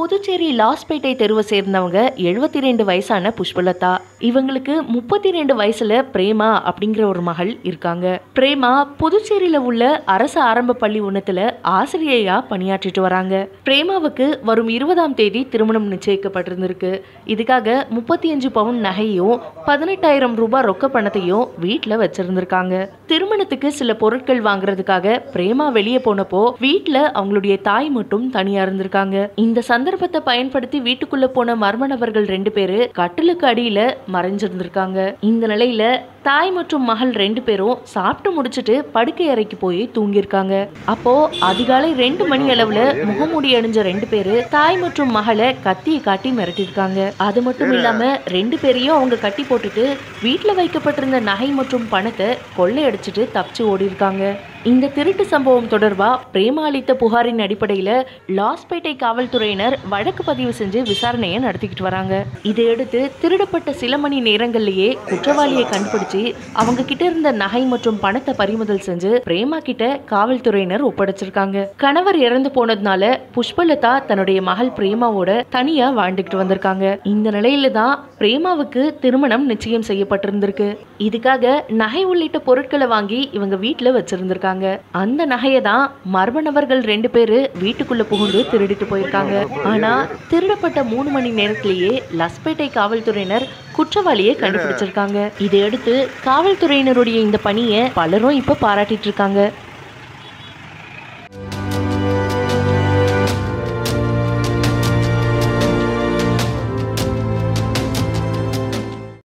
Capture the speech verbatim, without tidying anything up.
புதுச்சேரி லாஸ்பேட்டை தெருவை சேர்ந்தவங்க எழுபத்தி ரெண்டு வயசான புஷ்பலதா. இவங்களுக்கு முப்பத்தி ரெண்டு வயசுல பிரேமா அப்படிங்கிற ஒரு மகள் இருக்காங்க. பிரேமா புதுச்சேரியில உள்ள அரசு ஆரம்ப பள்ளி ஒன்னத்துல ஆசிரியையா பணியாற்றிட்டு வராங்க. பிரேமாவுக்கு வரும் இருபதாம் தேதி திருமணம் நிச்சயிக்கப்பட்டிருந்திருக்கு. இதுக்காக முப்பத்தி அஞ்சு பவுன் நகையும் பதினெட்டாயிரம் ரூபாய் ரொக்க பணத்தையும் வீட்டுல வச்சிருந்திருக்காங்க. திருமணத்துக்கு சில பொருட்கள் வாங்குறதுக்காக பிரேமா வெளியே போனப்போ வீட்டுல அவங்களுடைய தாய் மட்டும் தனியா இருந்திருக்காங்க. இந்த சந்தர்ப்பத்தை பயன்படுத்தி வீட்டுக்குள்ள போன மர்ம நபர்கள் ரெண்டு பேரு கட்டிலுக்கு அடியில மறைஞ்சிருந்திருக்காங்க. இந்த நிலையில தாய் மற்றும் மகள் ரெண்டு பேரும் சாப்பிட்டு முடிச்சுட்டு படுக்கை அறைக்கு போய் தூங்கியிருக்காங்க. அப்போ அதிகாலை ரெண்டு மணி அளவுல முகமூடி அணிஞ்ச ரெண்டு பேரு தாய் மற்றும் மகளை கத்தியை காட்டி மிரட்டிருக்காங்க. அது மட்டும் இல்லாம ரெண்டு பேரையும் அவங்க கட்டி போட்டுட்டு வீட்டுல வைக்கப்பட்டிருந்த நகை மற்றும் பணத்தை கொள்ளையடிச்சிட்டு தப்பிச்சு ஓடி இருக்காங்க. இந்த திருட்டு சம்பவம் தொடர்பா பிரேமா அளித்த புகாரின் அடிப்படையில லாஸ்பேட்டை காவல்துறையினர் வழக்கு பதிவு செஞ்சு விசாரணையை நடத்திக்கிட்டு வராங்க. இதையடுத்து திருடப்பட்ட சில மணி நேரங்கள்லயே குற்றவாளியை கண்டுபிடிச்சு அவங்க கிட்ட இருந்த நகை மற்றும் பணத்தை பறிமுதல் செஞ்சு பிரேமா கிட்ட காவல்துறையினர் ஒப்படைச்சிருக்காங்க. கணவர் இறந்து போனதுனால புஷ்பலதா தன்னுடைய மகள் பிரேமாவோட தனியா வாழ்ந்துகிட்டு வந்திருக்காங்க. இந்த நிலையில தான் பிரேமாவுக்கு திருமணம் நிச்சயம் செய்யப்பட்டிருந்திருக்கு. இதுக்காக நகை உள்ளிட்ட பொருட்களை வாங்கி இவங்க வீட்டுல வச்சிருந்திருக்காங்க. அந்த நகையை தான் மர்ம நபர்கள் ரெண்டு பேரு வீட்டுக்குள்ள புகுந்து திருடிட்டு போயிருக்காங்க. ஆனா திருடப்பட்ட மூணு மணி நேரத்திலேயே லாஸ்பேட்டை காவல்துறையினர் குற்றவாளியை கண்டுபிடிச்சிருக்காங்க. இதையடுத்து காவல்துறையினருடைய இந்த பணியை பலரும் இப்ப பாராட்டிட்டு இருக்காங்க.